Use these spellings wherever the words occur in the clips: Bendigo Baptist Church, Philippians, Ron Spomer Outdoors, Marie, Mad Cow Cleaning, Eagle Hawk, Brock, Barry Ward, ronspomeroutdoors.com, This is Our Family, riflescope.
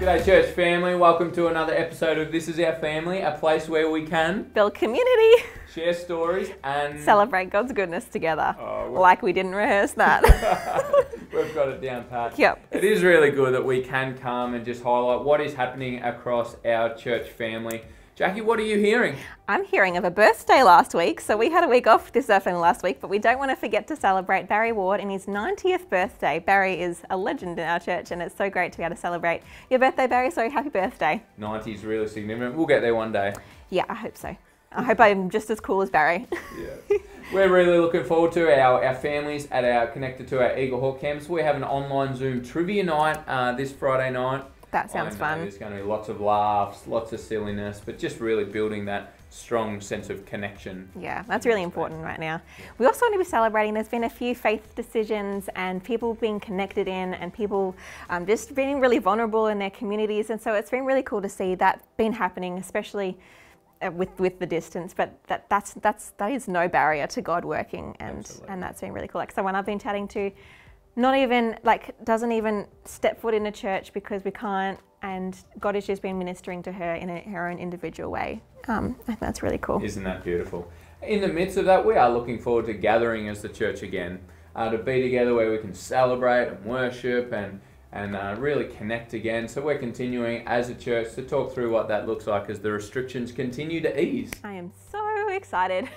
G'day church family, welcome to another episode of This Is Our Family, a place where we can build community, share stories and celebrate God's goodness together, like we didn't rehearse that. We've got it down pat. Yep. It is really good that we can come and just highlight what is happening across our church family. Jackie, what are you hearing? I'm hearing of a birthday last week, so we had a week off this afternoon last week, but we don't want to forget to celebrate Barry Ward and his 90th birthday. Barry is a legend in our church, and it's so great to be able to celebrate your birthday, Barry. So happy birthday. 90 is really significant. We'll get there one day. Yeah, I hope so. I hope I'm just as cool as Barry. Yeah. We're really looking forward to our families at our connected to our Eagle Hawk campus. We have an online Zoom trivia night this Friday night. That sounds fun. There's going to be lots of laughs, lots of silliness, but just really building that strong sense of connection. Yeah, that's really important right now. We also want to be celebrating, there's been a few faith decisions and people being connected in and people just being really vulnerable in their communities. And so it's been really cool to see that been happening, especially with the distance, but that is no barrier to God working. And, that's been really cool. Like someone I've been chatting to, not even, like, doesn't even step foot in a church because we can't, and God has just been ministering to her in her own individual way. I think that's really cool. Isn't that beautiful? In the midst of that, we are looking forward to gathering as the church again, to be together where we can celebrate and worship and really connect again. So we're continuing as a church to talk through what that looks like as the restrictions continue to ease. I am so excited.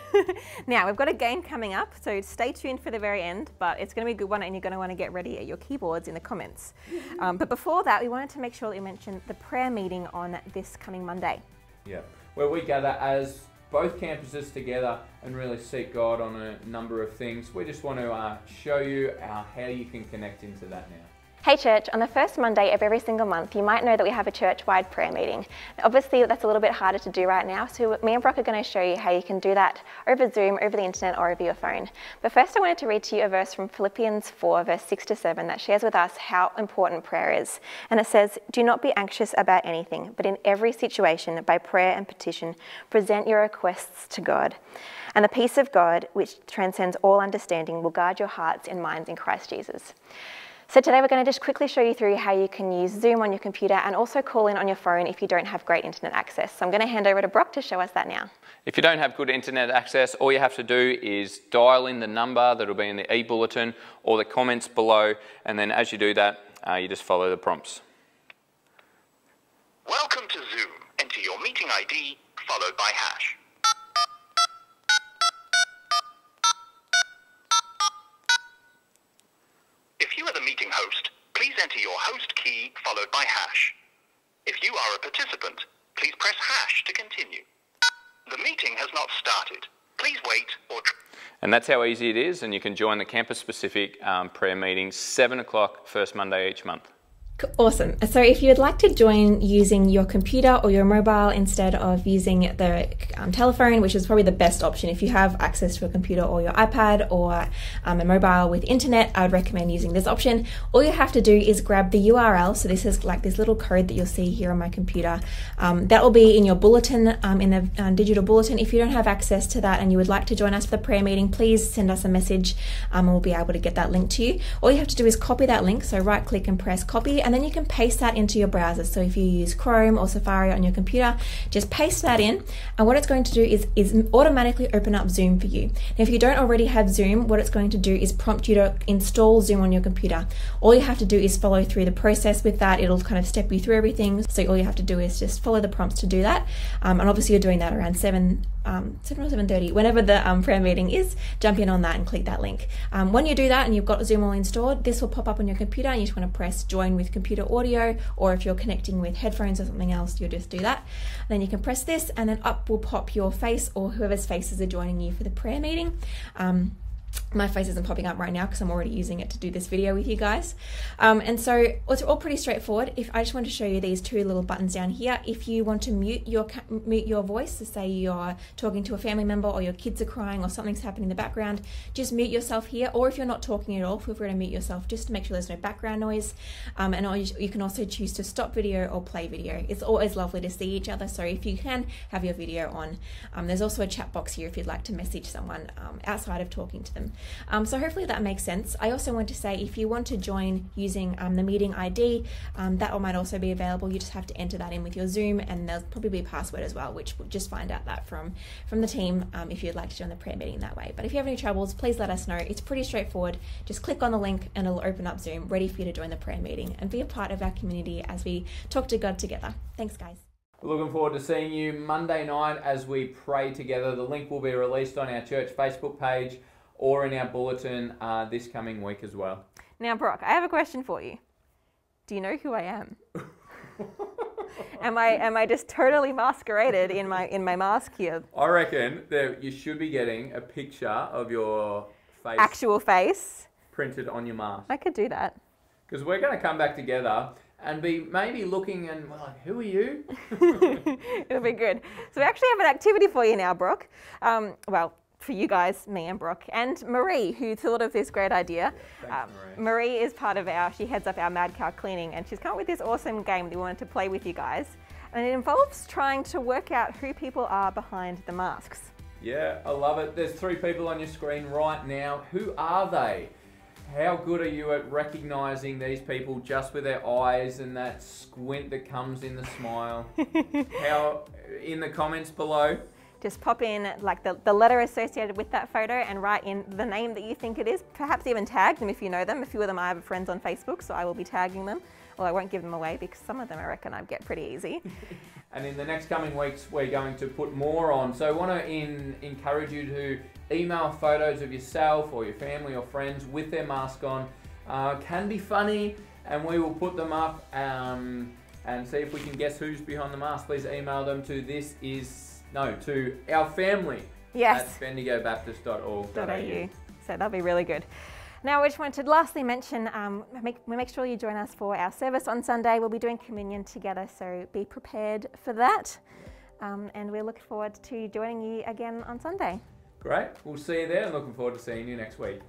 Now we've got a game coming up, so stay tuned for the very end, but it's going to be a good one and you're going to want to get ready at your keyboards in the comments. But before that, we wanted to make sure that we mentioned the prayer meeting on this coming Monday. Yeah, where we gather as both campuses together and really seek God on a number of things. We just want to show you how you can connect into that now. Hey church, on the first Monday of every single month, you might know that we have a church-wide prayer meeting. Obviously, that's a little bit harder to do right now, so me and Brock are going to show you how you can do that over Zoom, over the internet, or over your phone. But first, I wanted to read to you a verse from Philippians 4, verse 6-7, that shares with us how important prayer is. And it says, "Do not be anxious about anything, but in every situation, by prayer and petition, present your requests to God. And the peace of God, which transcends all understanding, will guard your hearts and minds in Christ Jesus." So today we're going to just quickly show you through how you can use Zoom on your computer and also call in on your phone if you don't have great internet access. So I'm going to hand over to Brock to show us that now. If you don't have good internet access, all you have to do is dial in the number that'll be in the e-bulletin or the comments below, and then as you do that, you just follow the prompts. Welcome to Zoom. Enter your meeting ID followed by hash. Meeting host, please enter your host key followed by hash. If you are a participant, please press hash to continue. The meeting has not started. Please wait or... And that's how easy it is, and you can join the campus-specific prayer meetings 7 o'clock, first Monday each month. Awesome. So if you would like to join using your computer or your mobile instead of using the telephone, which is probably the best option if you have access to a computer or your iPad or a mobile with internet, I would recommend using this option. All you have to do is grab the URL. So this is like this little code that you'll see here on my computer. That will be in your bulletin, in the digital bulletin. If you don't have access to that and you would like to join us for the prayer meeting, please send us a message and we'll be able to get that link to you. All you have to do is copy that link. So right click and press copy, and then you can paste that into your browser. So if you use Chrome or Safari on your computer, just paste that in, and what it's going to do is automatically open up Zoom for you. Now, if you don't already have Zoom, what it's going to do is prompt you to install Zoom on your computer. All you have to do is follow through the process with that. It'll kind of step you through everything. So all you have to do is just follow the prompts to do that. And obviously you're doing that around 7 or 7:30, whenever the prayer meeting is. Jump in on that and click that link. When you do that and you've got Zoom all installed, this will pop up on your computer and you just want to press join with computer audio, or if you're connecting with headphones or something else, you'll just do that. And then you can press this and then up will pop your face or whoever's faces are joining you for the prayer meeting. My face isn't popping up right now because I'm already using it to do this video with you guys. And so it's all pretty straightforward. If I just want to show you these two little buttons down here. If you want to mute your voice, so say you're talking to a family member or your kids are crying or something's happening in the background, just mute yourself here. Or if you're not talking at all, feel free to mute yourself just to make sure there's no background noise. And you can also choose to stop video or play video. It's always lovely to see each other, so if you can, have your video on. There's also a chat box here if you'd like to message someone outside of talking to them. children. So hopefully that makes sense. I also want to say if you want to join using the meeting ID, that might also be available. You just have to enter that in with your Zoom, and there'll probably be a password as well, which we'll just find out that from the team if you'd like to join the prayer meeting that way. But if you have any troubles, please let us know. It's pretty straightforward. Just click on the link and it'll open up Zoom, ready for you to join the prayer meeting and be a part of our community as we talk to God together. Thanks, guys. Looking forward to seeing you Monday night as we pray together. The link will be released on our church Facebook page or in our bulletin this coming week as well. Now, Brock, I have a question for you. Do you know who I am? Am I just totally masqueraded in my mask here? I reckon that you should be getting a picture of your face. Actual face. Printed on your mask. I could do that. Because we're going to come back together and be maybe looking and we're like, who are you? It'll be good. So we actually have an activity for you now, Brock. Well, for you guys, me and Brock, and Marie, who thought of this great idea. Yeah, thanks, Marie is part of she heads up our Mad Cow Cleaning, and she's come up with this awesome game that we wanted to play with you guys. And it involves trying to work out who people are behind the masks. Yeah, I love it. There's three people on your screen right now. Who are they? How good are you at recognizing these people just with their eyes and that squint that comes in the smile? How, in the comments below. Just pop in like the letter associated with that photo and write in the name that you think it is. Perhaps even tag them if you know them. A few of them I have friends on Facebook, so I will be tagging them. Well, I won't give them away because some of them I reckon I'd get pretty easy. And in the next coming weeks, we're going to put more on. So I want to encourage you to email photos of yourself or your family or friends with their mask on. Can be funny, and we will put them up and see if we can guess who's behind the mask. Please email them to our family. Yes. At bendigobaptist.org.au. So that'll be really good. Now, I just wanted to lastly mention, make sure you join us for our service on Sunday. We'll be doing communion together, so be prepared for that. And we look forward to joining you again on Sunday. Great. We'll see you there, and looking forward to seeing you next week.